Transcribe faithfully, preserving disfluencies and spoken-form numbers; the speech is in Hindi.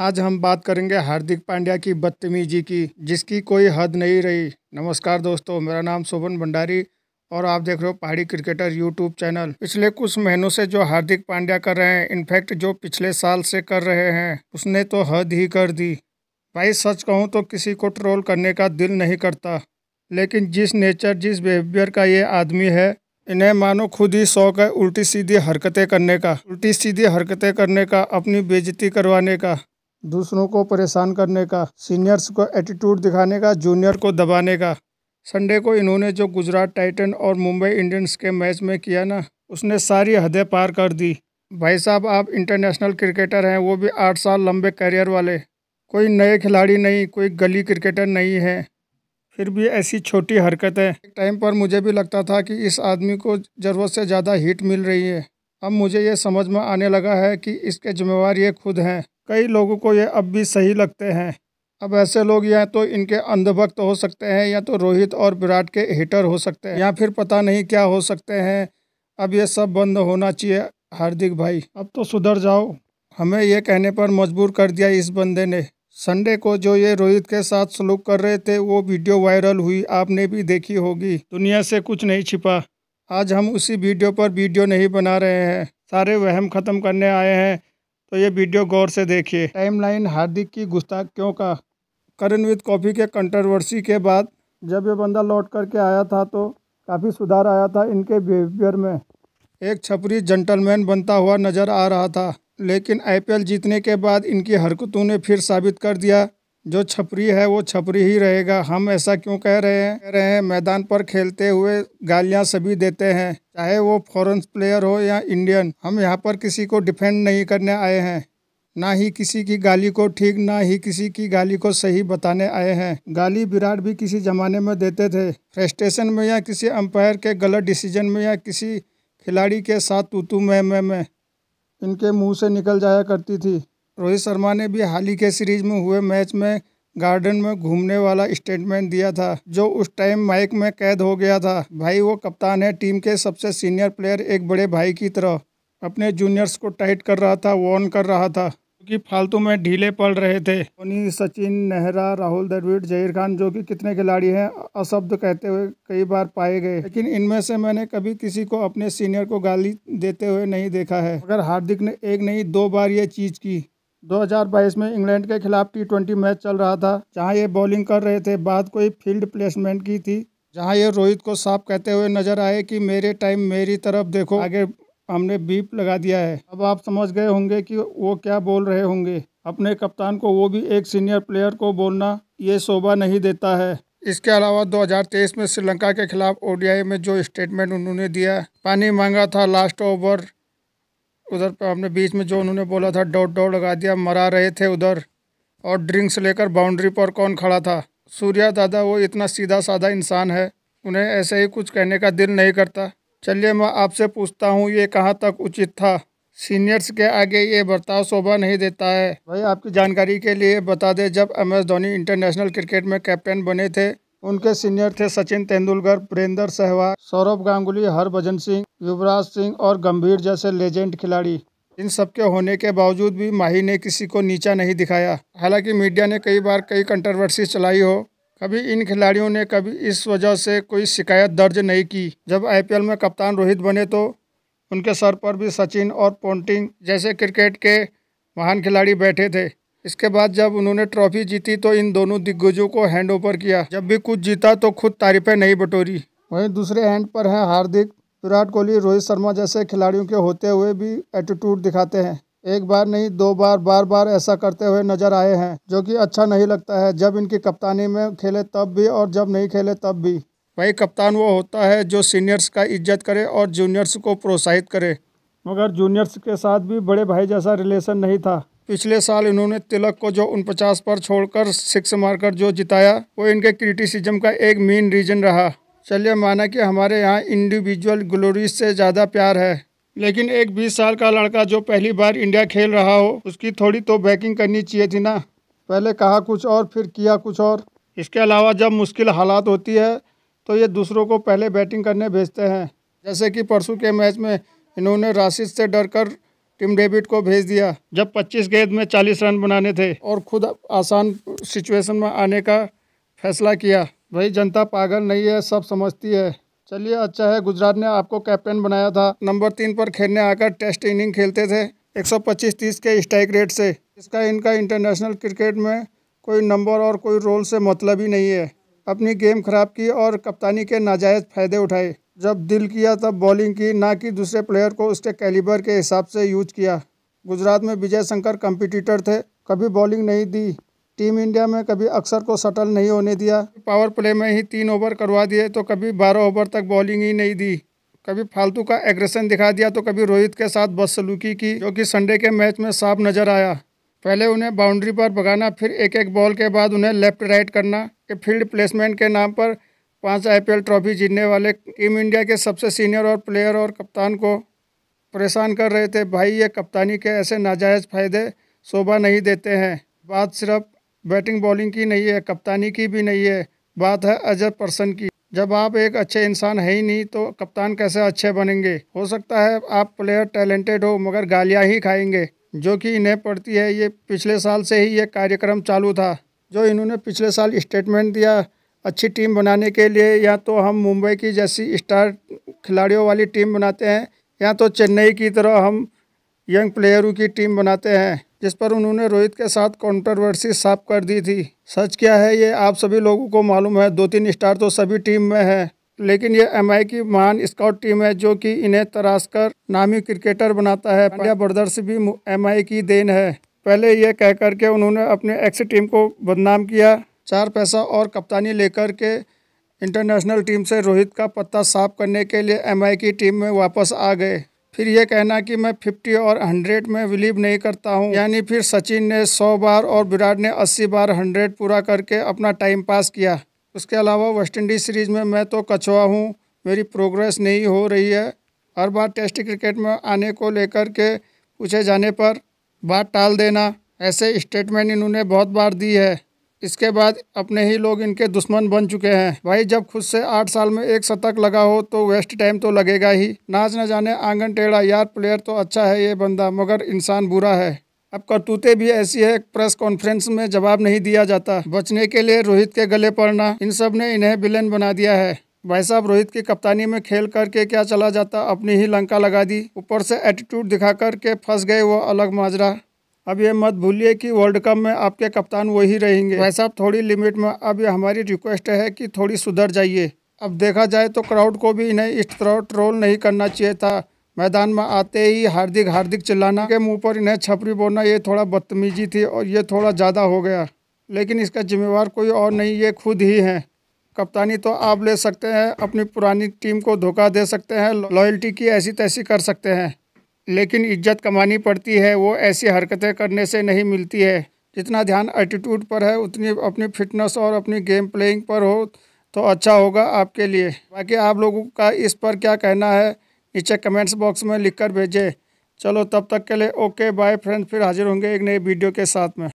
आज हम बात करेंगे हार्दिक पांड्या की बदतमीजी की, जिसकी कोई हद नहीं रही। नमस्कार दोस्तों, मेरा नाम सोहन भंडारी और आप देख रहे हो पहाड़ी क्रिकेटर यूट्यूब चैनल। पिछले कुछ महीनों से जो हार्दिक पांड्या कर रहे हैं, इनफैक्ट जो पिछले साल से कर रहे हैं, उसने तो हद ही कर दी। भाई सच कहूँ तो किसी को ट्रोल करने का दिल नहीं करता, लेकिन जिस नेचर जिस बिहेवियर का ये आदमी है, इन्हें मानो खुद ही शौक है उल्टी सीधी हरकतें करने का, उल्टी सीधी हरकतें करने का, अपनी बेइज्जती करवाने का, दूसरों को परेशान करने का, सीनियर्स को एटीट्यूड दिखाने का, जूनियर को दबाने का। संडे को इन्होंने जो गुजरात टाइटन और मुंबई इंडियंस के मैच में किया ना, उसने सारी हदें पार कर दी। भाई साहब, आप इंटरनेशनल क्रिकेटर हैं, वो भी आठ साल लंबे करियर वाले, कोई नए खिलाड़ी नहीं, कोई गली क्रिकेटर नहीं है, फिर भी ऐसी छोटी हरकतें। एक टाइम पर मुझे भी लगता था कि इस आदमी को ज़रूरत से ज़्यादा हिट मिल रही है। अब मुझे ये समझ में आने लगा है कि इसके जिम्मेवार ये खुद हैं। कई लोगों को ये अब भी सही लगते हैं। अब ऐसे लोग या तो इनके अंधभक्त हो सकते हैं, या तो रोहित और विराट के हिटर हो सकते हैं, या फिर पता नहीं क्या हो सकते हैं। अब ये सब बंद होना चाहिए। हार्दिक भाई, अब तो सुधर जाओ। हमें ये कहने पर मजबूर कर दिया इस बंदे ने। संडे को जो ये रोहित के साथ सलूक कर रहे थे, वो वीडियो वायरल हुई, आपने भी देखी होगी। दुनिया से कुछ नहीं छिपा। आज हम उसी वीडियो पर वीडियो नहीं बना रहे हैं, सारे वहम ख़त्म करने आए हैं, तो ये वीडियो गौर से देखिए। टाइमलाइन हार्दिक की गुस्ताखियों का। करन विद कॉफ़ी के कंट्रोवर्सी के बाद जब ये बंदा लौट करके आया था, तो काफ़ी सुधार आया था इनके बिहेवियर में। एक छपरी जेंटलमैन बनता हुआ नज़र आ रहा था, लेकिन आईपीएल जीतने के बाद इनकी हरकतों ने फिर साबित कर दिया, जो छपरी है वो छपरी ही रहेगा। हम ऐसा क्यों कह रहे हैं कह रहे हैं मैदान पर खेलते हुए गालियां सभी देते हैं, चाहे वो फॉरेन प्लेयर हो या इंडियन। हम यहाँ पर किसी को डिफेंड नहीं करने आए हैं, ना ही किसी की गाली को ठीक, ना ही किसी की गाली को सही बताने आए हैं। गाली विराट भी किसी ज़माने में देते थे, फ्रस्ट्रेशन में या किसी अंपायर के गलत डिसीजन में या किसी खिलाड़ी के साथ तूतू मैं मैं मैं इनके मुँह से निकल जाया करती थी। रोहित शर्मा ने भी हाल ही के सीरीज में हुए मैच में गार्डन में घूमने वाला स्टेटमेंट दिया था, जो उस टाइम माइक में कैद हो गया था। भाई वो कप्तान है, टीम के सबसे सीनियर प्लेयर, एक बड़े भाई की तरह अपने जूनियर्स को टाइट कर रहा था, वार्न कर रहा था, क्योंकि फालतू में ढीले पड़ रहे थे। धोनी, सचिन, नेहरा, राहुल द्रविड़, ज़हीर खान, जो कि कितने खिलाड़ी हैं अशब्द कहते हुए कई बार पाए गए, लेकिन इनमें से मैंने कभी किसी को अपने सीनियर को गाली देते हुए नहीं देखा है। मगर हार्दिक ने एक नहीं दो बार ये चीज़ की। दो हज़ार बाईस में इंग्लैंड के खिलाफ टी ट्वेंटी मैच चल रहा था, जहां ये बॉलिंग कर रहे थे। बात कोई फील्ड प्लेसमेंट की थी, जहां ये रोहित को साफ कहते हुए नजर आए कि मेरे टाइम मेरी तरफ देखो, आगे हमने बीप लगा दिया है। अब आप समझ गए होंगे कि वो क्या बोल रहे होंगे। अपने कप्तान को, वो भी एक सीनियर प्लेयर को, बोलना ये शोभा नहीं देता है। इसके अलावा दो हज़ार तेईस में श्रीलंका के खिलाफ ओडीआई में जो स्टेटमेंट उन्होंने दिया, पानी मांगा था लास्ट ओवर, उधर पर हमने बीच में जो उन्होंने बोला था डॉट डॉट लगा दिया, मरा रहे थे उधर, और ड्रिंक्स लेकर बाउंड्री पर कौन खड़ा था। सूर्या दादा वो इतना सीधा साधा इंसान है, उन्हें ऐसे ही कुछ कहने का दिल नहीं करता। चलिए मैं आपसे पूछता हूँ, ये कहाँ तक उचित था? सीनियर्स के आगे ये बर्ताव शोभा नहीं देता है। भाई आपकी जानकारी के लिए बता दें, जब M S Dhoni international cricket में कैप्टन बने थे, उनके सीनियर थे सचिन तेंदुलकर, वीरेंद्र सहवाग, सौरभ गांगुली, हरभजन सिंह, युवराज सिंह और गंभीर जैसे लेजेंड खिलाड़ी। इन सबके होने के बावजूद भी माही ने किसी को नीचा नहीं दिखाया। हालांकि मीडिया ने कई बार कई कंट्रोवर्सी चलाई हो, कभी इन खिलाड़ियों ने कभी इस वजह से कोई शिकायत दर्ज नहीं की। जब आईपीएल में कप्तान रोहित बने, तो उनके सर पर भी सचिन और पोंटिंग जैसे क्रिकेट के महान खिलाड़ी बैठे थे। इसके बाद जब उन्होंने ट्रॉफी जीती, तो इन दोनों दिग्गजों को हैंड ओवर किया। जब भी कुछ जीता तो खुद तारीफें नहीं बटोरी। वहीं दूसरे हैंड पर है हार्दिक। विराट कोहली, रोहित शर्मा जैसे खिलाड़ियों के होते हुए भी एटीट्यूड दिखाते हैं। एक बार नहीं दो बार बार बार ऐसा करते हुए नजर आए हैं, जो कि अच्छा नहीं लगता है। जब इनकी कप्तानी में खेले तब भी, और जब नहीं खेले तब भी। भाई कप्तान वो होता है जो सीनियर्स का इज्जत करे और जूनियर्स को प्रोत्साहित करे, मगर जूनियर्स के साथ भी बड़े भाई जैसा रिलेशन नहीं था। पिछले साल इन्होंने तिलक को जो उनपचास पर छोड़कर सिक्स मारकर जो जिताया, वो इनके क्रिटिसिज्म का एक मेन रीज़न रहा। चलिए माना कि हमारे यहाँ इंडिविजुअल ग्लोरी से ज़्यादा प्यार है, लेकिन एक बीस साल का लड़का जो पहली बार इंडिया खेल रहा हो, उसकी थोड़ी तो बैकिंग करनी चाहिए थी ना। पहले कहा कुछ और फिर किया कुछ और। इसके अलावा जब मुश्किल हालात होती है, तो ये दूसरों को पहले बैटिंग करने भेजते हैं। जैसे कि परसों के मैच में इन्होंने राशिद से डर कर किम डेविड को भेज दिया जब पच्चीस गेंद में चालीस रन बनाने थे और खुद आसान सिचुएशन में आने का फैसला किया। वही जनता पागल नहीं है, सब समझती है। चलिए अच्छा है गुजरात ने आपको कैप्टन बनाया था। नंबर तीन पर खेलने आकर टेस्ट इनिंग खेलते थे एक सौ पच्चीस तीस के स्ट्राइक रेट से। इसका इनका इंटरनेशनल क्रिकेट में कोई नंबर और कोई रोल से मतलब ही नहीं है। अपनी गेम खराब की और कप्तानी के नाजायज़ फ़ायदे उठाए। जब दिल किया तब बॉलिंग की, ना कि दूसरे प्लेयर को उसके कैलिबर के हिसाब से यूज किया। गुजरात में विजय शंकर कॉम्पिटिटर थे, कभी बॉलिंग नहीं दी। टीम इंडिया में कभी अक्षर को शटल नहीं होने दिया। पावर प्ले में ही तीन ओवर करवा दिए तो कभी बारह ओवर तक बॉलिंग ही नहीं दी। कभी फालतू का एग्रेशन दिखा दिया तो कभी रोहित के साथ बदसलूकी की, जो कि संडे के मैच में साफ नज़र आया। पहले उन्हें बाउंड्री पर भगाना, फिर एक एक बॉल के बाद उन्हें लेफ्ट राइट करना। ये फील्ड प्लेसमेंट के नाम पर पांच आईपीएल ट्रॉफी जीतने वाले टीम इंडिया के सबसे सीनियर और प्लेयर और कप्तान को परेशान कर रहे थे। भाई ये कप्तानी के ऐसे नाजायज़ फ़ायदे शोभा नहीं देते हैं। बात सिर्फ बैटिंग बॉलिंग की नहीं है, कप्तानी की भी नहीं है, बात है अजब पर्सन की। जब आप एक अच्छे इंसान है ही नहीं तो कप्तान कैसे अच्छे बनेंगे। हो सकता है आप प्लेयर टैलेंटेड हो मगर गालियाँ ही खाएंगे, जो कि इन्हें पड़ती है। ये पिछले साल से ही ये कार्यक्रम चालू था। जो इन्होंने पिछले साल स्टेटमेंट दिया अच्छी टीम बनाने के लिए, या तो हम मुंबई की जैसी स्टार खिलाड़ियों वाली टीम बनाते हैं या तो चेन्नई की तरह हम यंग प्लेयरों की टीम बनाते हैं, जिस पर उन्होंने रोहित के साथ कंट्रोवर्सी साफ कर दी थी। सच क्या है ये आप सभी लोगों को मालूम है। दो तीन स्टार तो सभी टीम में है, लेकिन ये एम आई की महान स्काउट टीम है जो कि इन्हें तराश कर नामी क्रिकेटर बनाता है। पांड्या ब्रदर्स भी एम आई की देन है। पहले ये कह कर के उन्होंने अपने एक्स टीम को बदनाम किया। चार पैसा और कप्तानी लेकर के इंटरनेशनल टीम से रोहित का पत्ता साफ करने के लिए एम आई की टीम में वापस आ गए। फिर ये कहना कि मैं फिफ्टी और हंड्रेड में बिलीव नहीं करता हूँ, यानी फिर सचिन ने सौ बार और विराट ने अस्सी बार हंड्रेड पूरा करके अपना टाइम पास किया। उसके अलावा वेस्टइंडीज़ सीरीज़ में मैं तो कछुआ हूँ, मेरी प्रोग्रेस नहीं हो रही है। हर बार टेस्ट क्रिकेट में आने को लेकर के पूछे जाने पर बात टाल देना, ऐसे स्टेटमेंट इन्होंने बहुत बार दी है। इसके बाद अपने ही लोग इनके दुश्मन बन चुके हैं। भाई जब खुद से आठ साल में एक शतक लगा हो तो वेस्ट टाइम तो लगेगा ही। नाच न जाने आंगन टेढ़ा, यार प्लेयर तो अच्छा है ये बंदा मगर इंसान बुरा है। अब करतूतें भी ऐसी है, प्रेस कॉन्फ्रेंस में जवाब नहीं दिया जाता, बचने के लिए रोहित के गले पड़ना, इन सब ने इन्हें विलेन बना दिया है। भाई साहब रोहित की कप्तानी में खेल करके क्या चला जाता, अपनी ही लंका लगा दी। ऊपर से एटीट्यूड दिखा करके फंस गए, वो अलग माजरा। अब ये मत भूलिए कि वर्ल्ड कप में आपके कप्तान वही रहेंगे। भाई साहब थोड़ी लिमिट में, अब ये हमारी रिक्वेस्ट है कि थोड़ी सुधर जाइए। अब देखा जाए तो क्राउड को भी इन्हें इस तरह ट्रोल नहीं करना चाहिए था। मैदान में आते ही हार्दिक हार्दिक चिल्लाना, के मुंह पर इन्हें छपरी बोलना, ये थोड़ा बदतमीजी थी और ये थोड़ा ज़्यादा हो गया। लेकिन इसका जिम्मेवार कोई और नहीं, ये खुद ही हैं। कप्तानी तो आप ले सकते हैं, अपनी पुरानी टीम को धोखा दे सकते हैं, लॉयल्टी की ऐसी तैसी कर सकते हैं, लेकिन इज्जत कमानी पड़ती है। वो ऐसी हरकतें करने से नहीं मिलती है। जितना ध्यान एटीट्यूड पर है उतनी अपनी फिटनेस और अपनी गेम प्लेइंग पर हो तो अच्छा होगा आपके लिए। बाकी आप लोगों का इस पर क्या कहना है नीचे कमेंट्स बॉक्स में लिखकर भेजें। चलो तब तक के लिए ओके बाय फ्रेंड्स, फिर हाजिर होंगे एक नए वीडियो के साथ में।